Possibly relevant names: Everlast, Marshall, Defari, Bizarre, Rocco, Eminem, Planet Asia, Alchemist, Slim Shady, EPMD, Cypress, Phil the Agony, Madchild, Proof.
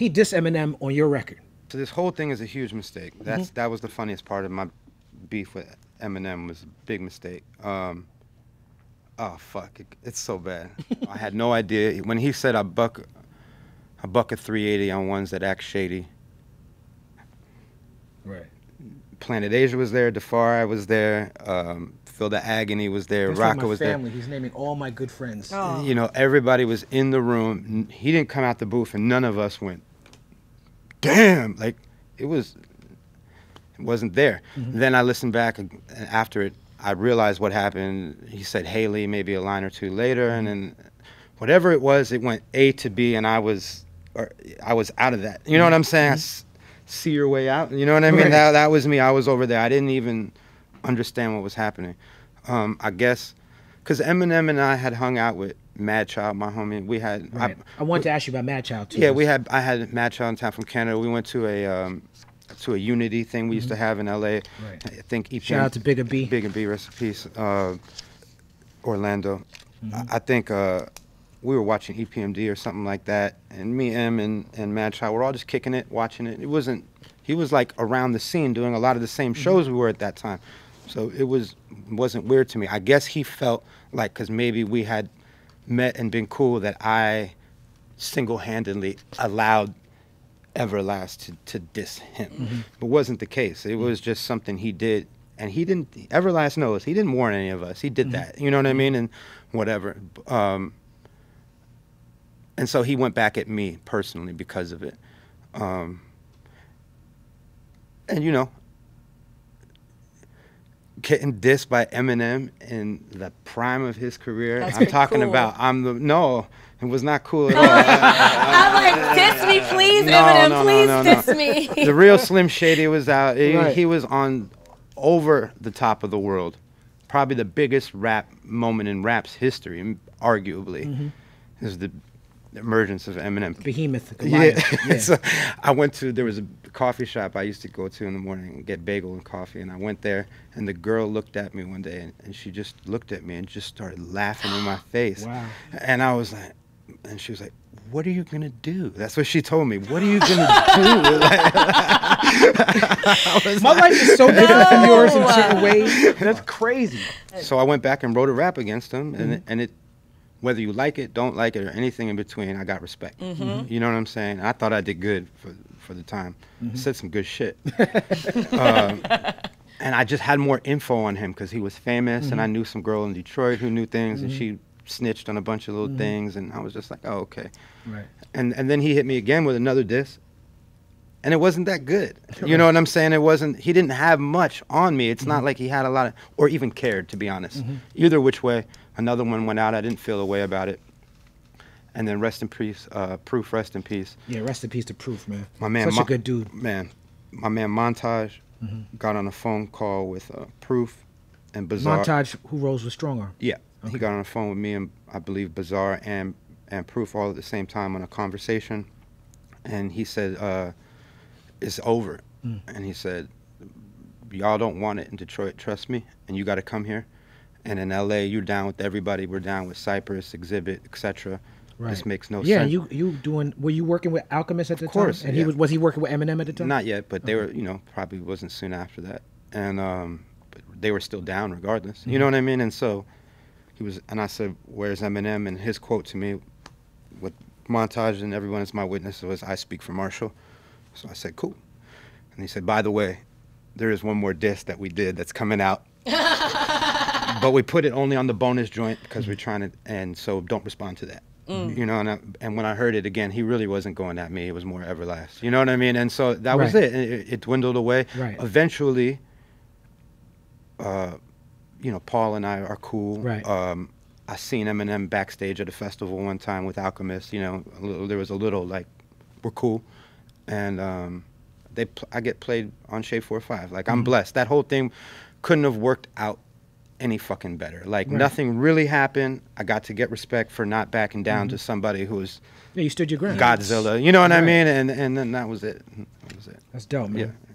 He dissed Eminem on your record. So this whole thing is a huge mistake. That's that was the funniest part of my beef with Eminem, was a big mistake. Oh fuck, it's so bad. I had no idea when he said I buck a 380 on ones that act shady. Right. Planet Asia was there. Defari was there. Phil the Agony was there. Rocco was there. He's naming all my good friends. Oh. You know, everybody was in the room. He didn't come out the booth, and none of us went, damn! Like, it wasn't there. Then I listened back, and after it, I realized what happened. He said Haley maybe a line or two later, and then whatever it went A to B, and I was out of that. You know what I'm saying? See your way out. You know what I mean? Right. That was me. I was over there. I didn't even understand what was happening. I guess because Eminem and I had hung out with Madchild, my homie. We had I wanted to ask you about Madchild too. Yeah, I had Madchild in town from Canada. We went to a Unity thing we used to have in LA. Right. I think EPMD, shout out to Big and B. Big and B, rest in peace. Orlando. I think we were watching EPMD or something like that, and me, Em, and Madchild were all just kicking it, watching it. It wasn't. He was like around the scene doing a lot of the same shows we were at that time. So it wasn't weird to me. I guess he felt like, because maybe we had met and been cool, that I single-handedly allowed Everlast to diss him. It wasn't the case. It was just something he did. And he didn't, Everlast knows, he didn't warn any of us. He did that, you know what I mean? And whatever. And so he went back at me personally because of it. And you know, getting dissed by Eminem in the prime of his career. That's I'm talking about, it was not cool at all. I'm like, diss me, please, Eminem, please diss me. The real Slim Shady was out. He was on over the top of the world. Probably the biggest rap moment in rap's history, arguably, is the emergence of Eminem. Behemoth. Goliath. Yeah. So I went to, there was a coffee shop I used to go to in the morning and get bagel and coffee, and I went there, and the girl looked at me one day, and she just looked at me and just started laughing in my face. Wow. And I was like, and she was like, what are you going to do? That's what she told me. What are you going to do? My life is so different from yours in certain ways. That's crazy. So I went back and wrote a rap against him, and it, whether you like it, don't like it, or anything in between, I got respect. You know what I'm saying? I thought I did good for the time. I said some good shit. And I just had more info on him because he was famous, and I knew some girl in Detroit who knew things, and she snitched on a bunch of little things, and I was just like, oh, okay. Right. And then he hit me again with another diss, and it wasn't that good. You know what I'm saying? It wasn't, he didn't have much on me. It's not like he had a lot of, or even cared, to be honest. Either which way. Another one went out. I didn't feel a way about it. And then rest in peace, Proof, rest in peace. Yeah, rest in peace to Proof, man. My man, such a good dude. Man, my man Montage got on a phone call with Proof and Bizarre. Montage, who rolls with Strong Arm. Yeah, he got on a phone with me and I believe Bizarre and Proof all at the same time on a conversation. And he said, it's over. And he said, y'all don't want it in Detroit, trust me, and you got to come here. And in LA, you're down with everybody. We're down with Cypress, Exhibit, etc. Right. This makes no sense. Yeah, you doing? Were you working with Alchemist at the time? Of course. And he was he working with Eminem at the time? Not yet, but they were. You know, probably wasn't soon after that. And but they were still down regardless. You know what I mean? And so he was. And I said, "Where's Eminem?" And his quote to me, with Montage and everyone as my witness, was, "I speak for Marshall." So I said, "Cool." And he said, "By the way, there is one more disc that we did that's coming out." But we put it only on the bonus joint because we're trying to, and so don't respond to that. You know, and when I heard it again, he really wasn't going at me. It was more Everlast. You know what I mean? And so that was it. It dwindled away. Eventually, you know, Paul and I are cool. I seen Eminem backstage at a festival one time with Alchemist. You know, there was a little like, we're cool, and I get played on Shade 4-5. Like I'm blessed. That whole thing couldn't have worked out any fucking better. Like nothing really happened. I got to get respect for not backing down to somebody who was, you stood your ground. Godzilla. You know what I mean? And then that was it. That was it. That's dope, man. Yeah.